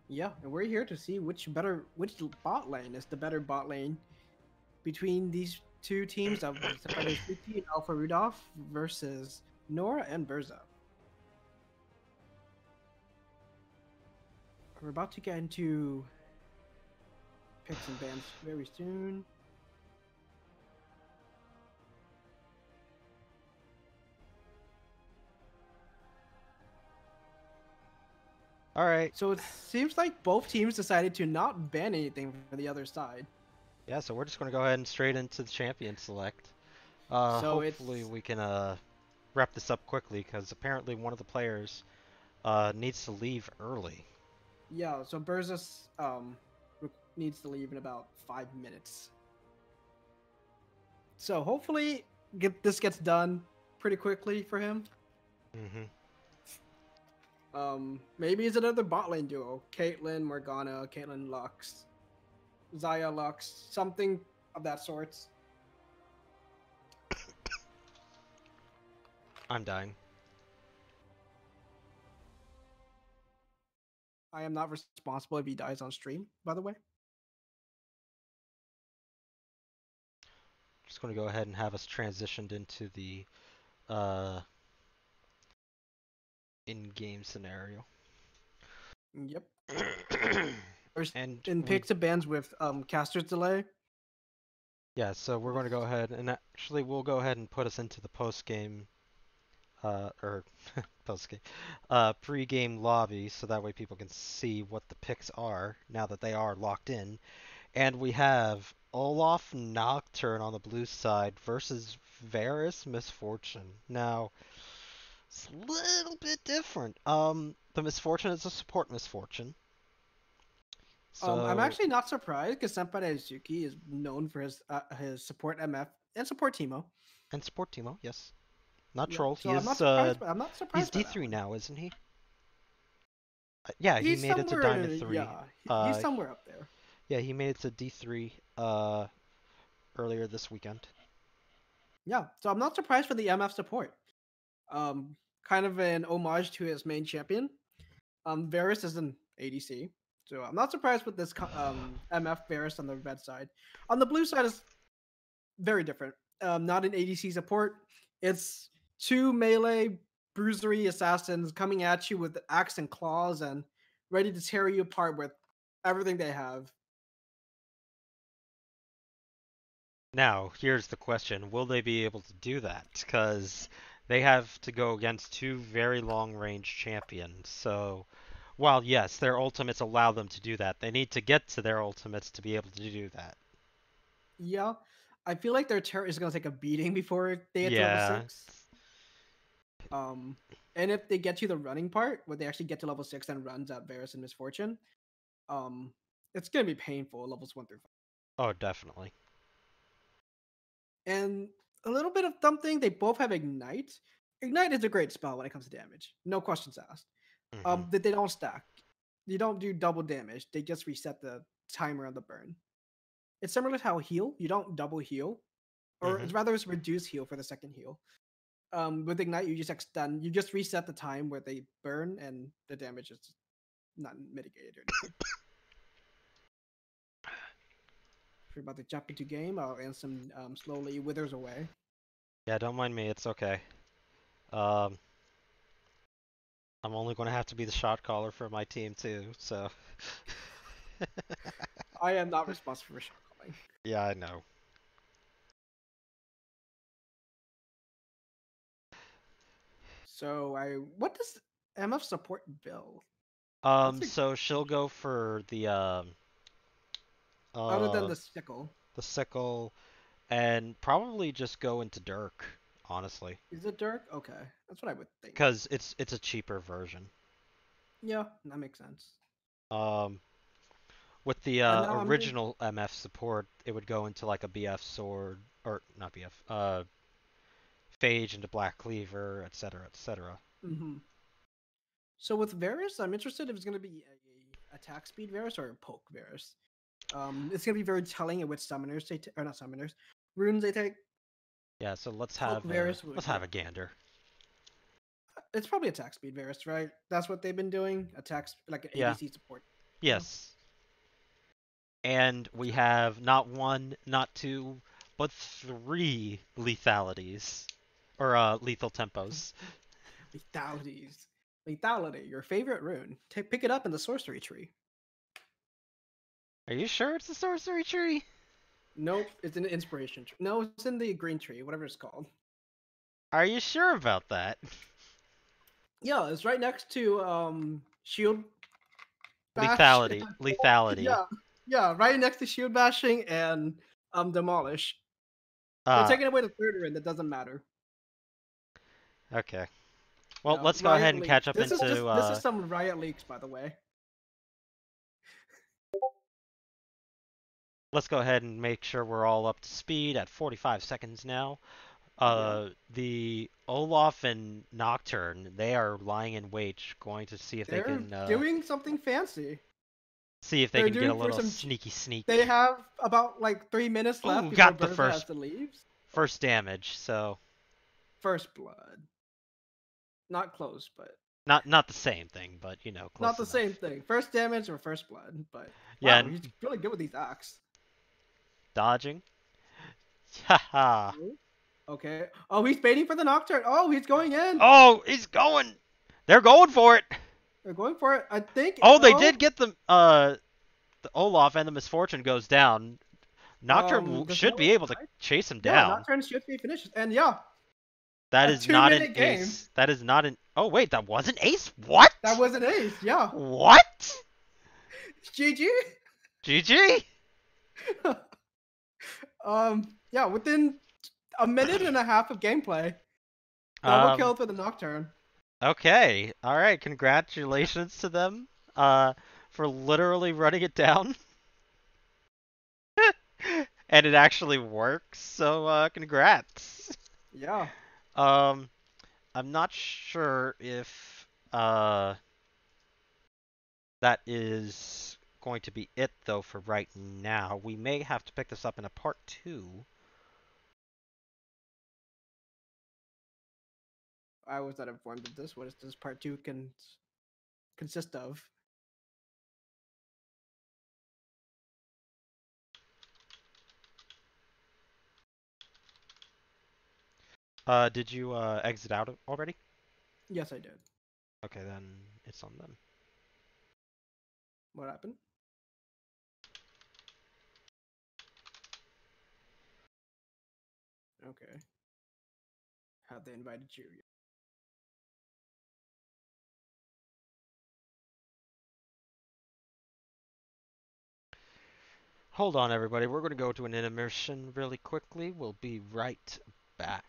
Yeah, and we're here to see which better which bot lane is the better bot lane between these two teams of Senpai Daisuki and Alpha Rudolph versus Nora and Burza. We're about to get into picks and bans very soon. All right. So it seems like both teams decided to not ban anything from the other side. Yeah, so we're just going to go ahead and straight into the champion select. Uh, so hopefully it's... we can uh, wrap this up quickly because apparently one of the players uh, needs to leave early. Yeah, so Burza um, needs to leave in about five minutes. So hopefully get, this gets done pretty quickly for him. Mm-hmm. Um, maybe it's another bot lane duo. Caitlyn, Morgana, Caitlyn Lux, Xayah Lux, something of that sort. I'm dying. I am not responsible if he dies on stream, by the way. Just going to go ahead and have us transitioned into the uh, in-game scenario. Yep. and and we... pick the bands with um, caster's delay. Yeah, so we're going to go ahead and actually we'll go ahead and put us into the post-game Uh, or post-game, uh, pre-game lobby, so that way people can see what the picks are now that they are locked in. And we have Olaf Nocturne on the blue side versus Varus Misfortune. Now, it's a little bit different. Um, the Misfortune is a support Misfortune. So... Um, I'm actually not surprised because Senpai Daisuki is known for his uh, his support M F and support Teemo. And support Teemo, yes. Not troll. Yeah, so he is, I'm not uh, I'm not surprised. He's D three now, isn't he? Uh, yeah, he's he made it to Diamond three. Yeah, he's uh, somewhere up there. Yeah, he made it to D three uh, earlier this weekend. Yeah, so I'm not surprised for the M F support. Um, kind of an homage to his main champion. Um, Varus is an A D C, so I'm not surprised with this um, M F Varus on the red side. On the blue side is very different. Um, not an A D C support. It's two melee bruisery assassins coming at you with axe and claws and ready to tear you apart with everything they have. Now, here's the question. Will they be able to do that? Because they have to go against two very long-range champions. So, while yes, their ultimates allow them to do that, they need to get to their ultimates to be able to do that. Yeah. I feel like their turret is going to take a beating before they hit yeah. level six. Um, and if they get to the running part, where they actually get to level six and runs out Varus and Misfortune, um, it's going to be painful at levels one through five. Oh, definitely. And a little bit of something, they both have Ignite. Ignite is a great spell when it comes to damage. No questions asked. Mm-hmm. Um, that they don't stack. You don't do double damage. They just reset the timer on the burn. It's similar to how heal. You don't double heal, or mm-hmm. it's rather it's reduce heal for the second heal. Um, with Ignite, you just extend, you just reset the time where they burn, and the damage is not mitigated or anything. We're about to jump into game. I'll Ansem um, slowly withers away. Yeah, don't mind me. It's okay. Um, I'm only going to have to be the shot caller for my team too, so. I am not responsible for shot calling. Yeah, I know. So I, what does M F support build? Um, a... so she'll go for the um. Uh, Other than the sickle. The sickle, and probably just go into Dirk. Honestly. Is it Dirk? Okay, that's what I would think. Because it's it's a cheaper version. Yeah, that makes sense. Um. With the uh, original I'm... M F support, it would go into like a B F sword, or not B F, uh, Phage into Black Cleaver, et cetera, et cetera. Mm-hmm. So with Varus, I'm interested if it's going to be a attack speed Varus or a poke Varus. Um, it's going to be very telling at which summoners they take, or not summoners, runes they take. Yeah, so let's have a, Varus let's have a gander. It's probably attack speed Varus, right? That's what they've been doing. Attacks like an yeah. A D C support. Yes. You know? And we have not one, not two, but three lethalities. Or uh, lethal tempos. Lethalities. Lethality, your favorite rune. Take, pick it up in the sorcery tree. Are you sure it's the sorcery tree? Nope, it's an inspiration tree. No, it's in the green tree, whatever it's called. Are you sure about that? Yeah, it's right next to um, shield. Bash. Lethality. Lethality. Yeah. Yeah, right next to shield bashing and um demolish. Uh, They're taking away the third rune. That doesn't matter. Okay. Well, no, let's go ahead and leaks. catch up this into. Is just, uh... This is some Riot Leaks, by the way. let's go ahead and make sure we're all up to speed at forty-five seconds now. Uh, yeah. The Olaf and Nocturne, they are lying in wait, going to see if They're they can... They're uh, doing something fancy. See if they They're can get a little some... sneaky sneak. They have about like three minutes left. Ooh, got the first, first damage, so... First blood. Not close, but... Not not the same thing, but, you know, close Not the enough. same thing. First damage or first blood, but... Yeah, wow, you're really good with these axes. Dodging. Haha. Okay. Oh, he's baiting for the Nocturne. Oh, he's going in. Oh, he's going. They're going for it. They're going for it. I think. Oh, they oh. did get the uh, the Olaf, and the Misfortune goes down. Nocturne um, should be able to right? chase him down. Yeah, Nocturne should be finished, and yeah. That is not an game. ace. That is not an. Oh wait, that was an ace. What? That was an ace. Yeah. What? G G. G G. um. Yeah. Within a minute and a half of gameplay. Double um, kill for the Nocturne. Okay. All right. Congratulations to them. Uh, for literally running it down. And it actually works. So, uh, congrats. Yeah. Um, I'm not sure if uh that is going to be it though for right now. We may have to pick this up in a part two. I was not informed of this. What does part two can consist of? Uh, did you uh, exit out already? Yes, I did. Okay, then it's on them. What happened? Okay. Have they invited you? Hold on, everybody. We're going to go to an intermission really quickly. We'll be right back.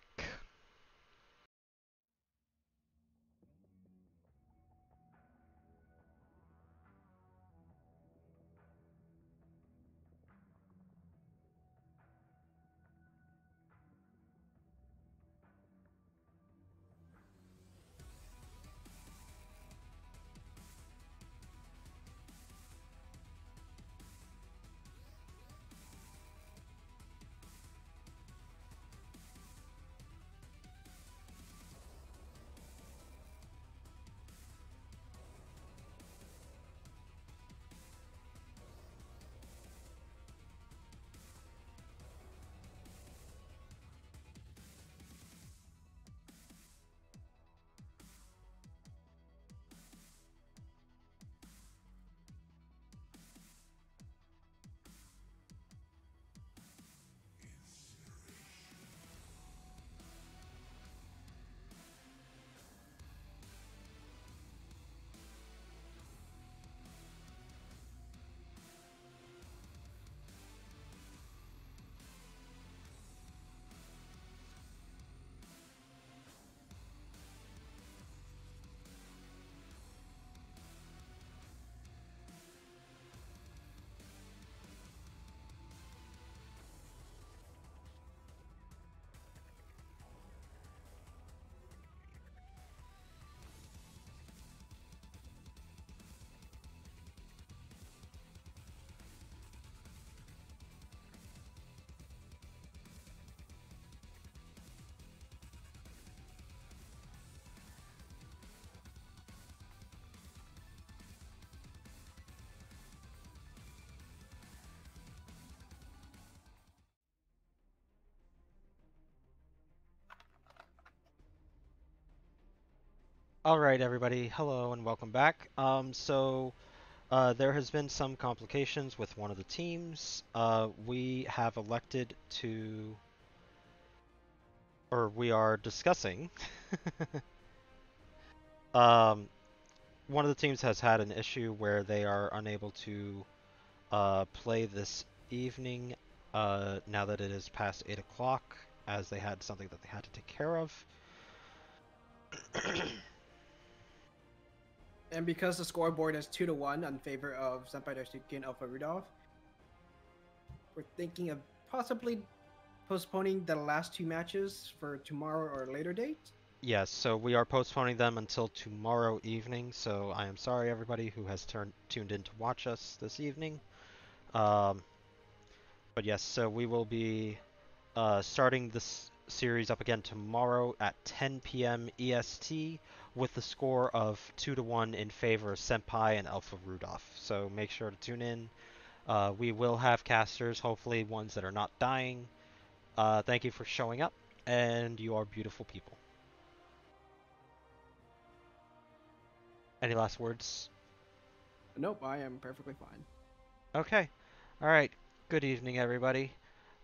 All right, everybody. Hello and welcome back. Um, so uh, there has been some complications with one of the teams. Uh, we have elected to, or we are discussing. um, one of the teams has had an issue where they are unable to uh, play this evening uh, now that it is past eight o'clock, as they had something that they had to take care of. And because the scoreboard is two to one in favor of Senpai Daisuki and Alpha Rudolph, We're thinking of possibly postponing the last two matches for tomorrow or a later date. Yes, so we are postponing them until tomorrow evening, so I am sorry everybody who has turned tuned in to watch us this evening. Um, but yes, so we will be uh, starting this series up again tomorrow at ten p m E S T with the score of two to one in favor of Senpai and Alpha Rudolph. So make sure to tune in. Uh, we will have casters, hopefully ones that are not dying. Uh, thank you for showing up, and you are beautiful people. Any last words? Nope, I am perfectly fine. Okay. All right. Good evening, everybody.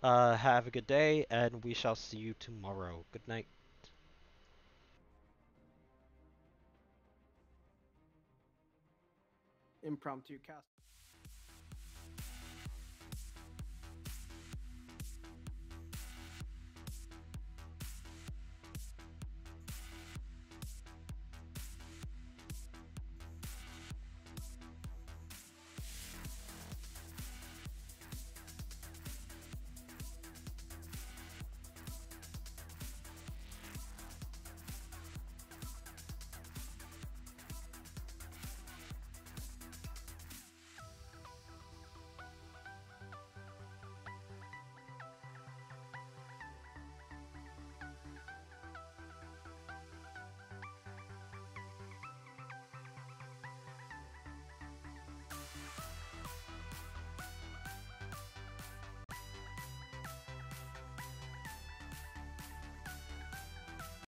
Uh, have a good day, and we shall see you tomorrow. Good night. Impromptu cast.